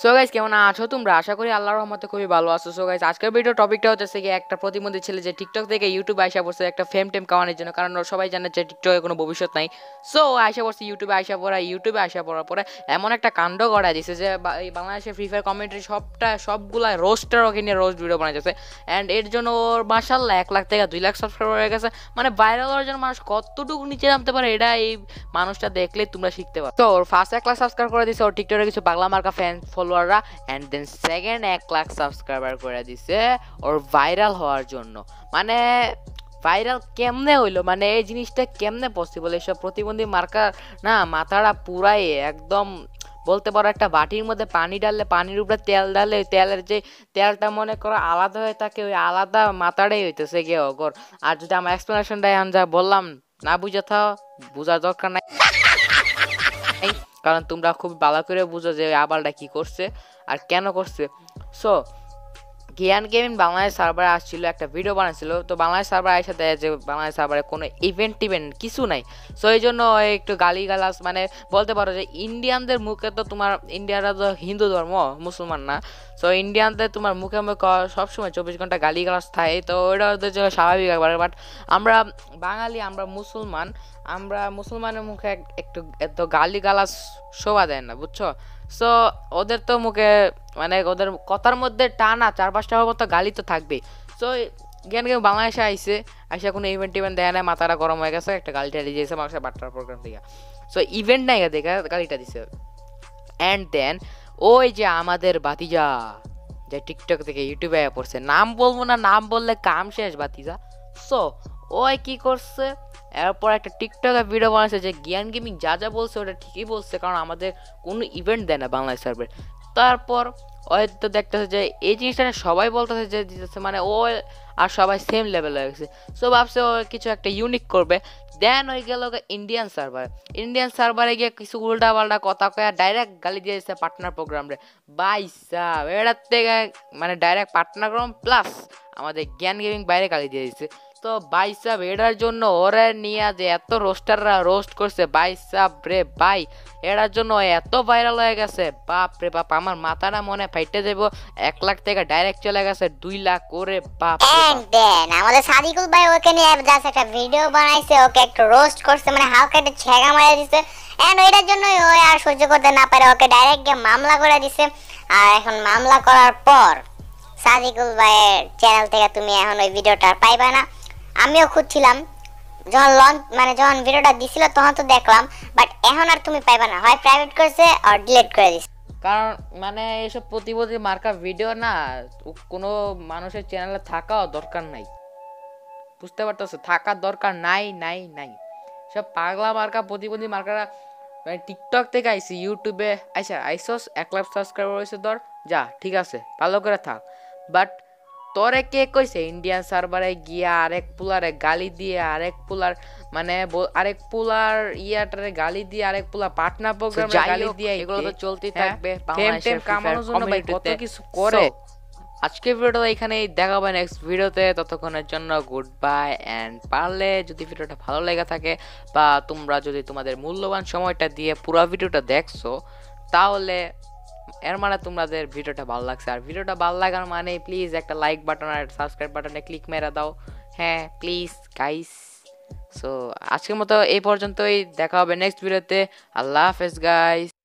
So guys केमन आछो तुमरा आशा करी आल्लाहर रहमते खुबই ভালো আছো। সো গাইস আজকের ভিডিও টপিকটা হচ্ছে কি একটা প্রতিবন্ধী ছেলে যে টিকটক থেকে ইউটিউবে আইসা পড়ছে একটা ফেম টেম কামানোর জন্য, কারণ সবাই জানে যে টিকটকে কোনো ভবিষ্যৎ নাই। সো আইসা পড়ছে ইউটিউবে আইসা পড়ার পরে এমন একটা কাণ্ড গড়ায় দিয়েছে যে বাংলাদেশে ফ্রি ফায়ার কমিউনিটি সবগুলা রোস্টার ওকে নিয়ে রোস্ট ভিডিও বানায় যাচ্ছে এন্ড এর জন্য ওর মাশাআল্লাহ 1 লাখ থেকে 2 লাখ সাবস্ক্রাইবার হয়ে গেছে। মানে ভাইরাল হওয়ার জন্য মানুষ কতটুকু নিচে নামতে পারে এটা এই মানুষটা দেখলে তোমরা শিখতে পারো। তো ওর ফার্স্ট 1 লাখ সাবস্ক্রাইব করে দিয়েছে ওর টিকটকে কিছু পাগলা মার্কা ফ্যান ফলোয়াররা and then second 1 lakh subscriber করে দিছে ওর ভাইরাল হওয়ার জন্য। মানে ভাইরাল কেমনে হইলো, মানে এই জিনিসটা কেমনে পসিবল? এইসব প্রতিবন্ধী মার্কা না মাথাটা পুরাই একদম বলতে পারো একটা বাটির মধ্যে পানি ডাললে পানির উপরে তেল ডালে তেলের যে তেলটা মনে করো আলাদা হয়ে থাকে ওই আলাদা মাথাটাই হইতেছে গিয়ে অগর। আর যদি আমার এক্সপ্লেনেশনটা এখন যা বললাম না বুঝে থাও, বুঝার দরকার নাই, কারণ তোমরা খুব ভালো করে বুঝো যে আবালটা কি করছে আর কেন করছে। সো জ্ঞান গেমিং বাংলাদেশ সার্ভারে আসছিল, একটা ভিডিও বানাচ্ছিল। তো বাংলাদেশ সার্ভার আসার সাথে যে বাংলাদেশ সার্ভারে কোনো ইভেন্ট কিছু নাই। সো এই জন্য একটু গালিগালাজ, মানে বলতে পারো যে ইন্ডিয়ানদের মুখে তো তোমার ইন্ডিয়ারা তো হিন্দু ধর্ম মুসলমান না, সো ইন্ডিয়ানদের তোমার মুখে মুখে সবসময় 24 ঘন্টা গালিগালাজ থাকে। তো ওইটা ওদের জন্য স্বাভাবিক একবার, বাট আমরা বাঙালি আমরা মুসলমানের মুখে একটু এত গালিগালাজ শোভা দেয় না, বুঝছো? সো ওদের তো মুখে মানে ওদের কথার মধ্যে টানা 4-5টা মতো গালি তো থাকবে। সো জ্ঞান কেউ বাংলাদেশে আইসা কোনো ইভেন্ট দেয় না, মাথাটা গরম হয়ে গেছে, একটা গালিটা দিয়েছে মানুষের বাট্টার প্রোগ্রাম থেকে। সো ইভেন্ট নাই দেখা গালিটা দিছে। অ্যান্ড দেন ওই যে আমাদের বাতিজা যে টিকটক থেকে ইউটিউবে পড়ছে, নাম বলবো না, নাম বললে কাম শেষ বাতিজা। সো ওই কি করছে এরপর একটা টিকটকে ভিডিও বানাচ্ছে যে জ্ঞান গেমিং যা যা বলছে ওটা ঠিকই বলছে, কারণ আমাদের কোনো ইভেন্ট দেয় না বাংলাদেশ সার্ভারে। তারপর হয়তো দেখতেছে যে এই জিনিসটা সবাই বলতেছে যে দিতেছে, মানে ও আর সবাই সেম লেভেল হয়ে গেছে। সো ভাবছে ও কিছু একটা ইউনিক করবে। দেন ওই গেল ইন্ডিয়ান সার্ভারে গিয়ে কিছু উল্টা পাল্টা কথা কয়ে ডাইরেক্ট গালি দিয়ে দিচ্ছে পার্টনার প্রোগ্রামে। বাইসা এটার থেকে মানে ডাইরেক্ট পার্টনার প্রোগ্রাম প্লাস আমাদের জ্ঞান গেমিং বাইরে গালি দিয়ে দিচ্ছে। তো ভাই সাহেব এটার জন্য ওরে নিয়ে যে এত রোস্টাররা রোস্ট করছে ভাই সাহেব রে ভাই, এটার জন্য এত ভাইরাল হয়ে গেছে, বাপ রে বাপ আমার মাথাটা মনে ফাইটে যাব। 1 লাখ থেকে ডাইরেক্ট চলে গেছে 2 লাখ করে, বাপ। এন্ড দেন আমাদের সাদিকুল ভাই ওকে নিয়ে জাস্ট একটা ভিডিও বানাইছে, ওকে একটা রোস্ট করছে, মানে হালকা একটা ছ্যাগা মারা দিছে। এন্ড ওইটার জন্য ও আর সহ্য করতে না পারে ওকে ডাইরেক্ট গিয়ে মামলা করে দিছে। আর এখন মামলা করার পর সাদিকুল ভাইয়ের চ্যানেল থেকে তুমি এখন ওই ভিডিওটা পাইবা না। আমিও খুঁজছিলাম যখন লঞ্চ মানে যখন ভিডিওটা দিছিল তখন তো দেখলাম, বাট এখন আর তুমি পাইবা না, হয় প্রাইভেট করেছে আর ডিলিট করে দিছে। কারণ মানে এইসব প্রতিবন্ধী মার্কা ভিডিও না কোনো মানুষের চ্যানেলে থাকা দরকার নাই, বুঝতে পারতেছো? থাকা দরকার নাই। সব পাগলা মার্কা প্রতিবন্ধী মার্কারা মানে টিকটক থেকে আইসি ইউটিউবে আইসস 1 লাখ সাবস্ক্রাইবার হয়েছে ধর, যা ঠিক আছে ভালো করে থাক। বাট তোরে কে কইছে ইন্ডিয়ান সার্ভারে গিয়া আরেক পুলারে গালি দিয়ে আরেক পুলার ইয়াটারে গালি দিয়ে আরেক পুলা পার্টনার প্রোগ্রামে গালি দিয়ে, এগুলো তো চলতেই থাকবে বাংলাদেশের কামানোর জন্য ভাই কত কিছু করে। আজকে ভিডিওটা এখানেই দেখাবো নেক্সট ভিডিওতে, ততক্ষণের জন্য গুড বাই। এন্ড পারলে যদি ভিডিওটা ভালো লেগে থাকে বা তোমরা যদি তোমাদের মূল্যবান সময়টা দিয়ে পুরো ভিডিওটা দেখছো তাহলে এর মানে তোমাদের ভিডিওটা ভালো লাগছে। আর ভিডিওটা ভালো লাগার মানে প্লিজ একটা লাইক বাটন আর সাবস্ক্রাইব বাটনে ক্লিক মেরে দাও, হ্যাঁ প্লিজ গাইস। সো আজকের মতো এই পর্যন্তই, দেখা হবে নেক্সট ভিডিওতে। আল্লাহ হাফেজ গাইস।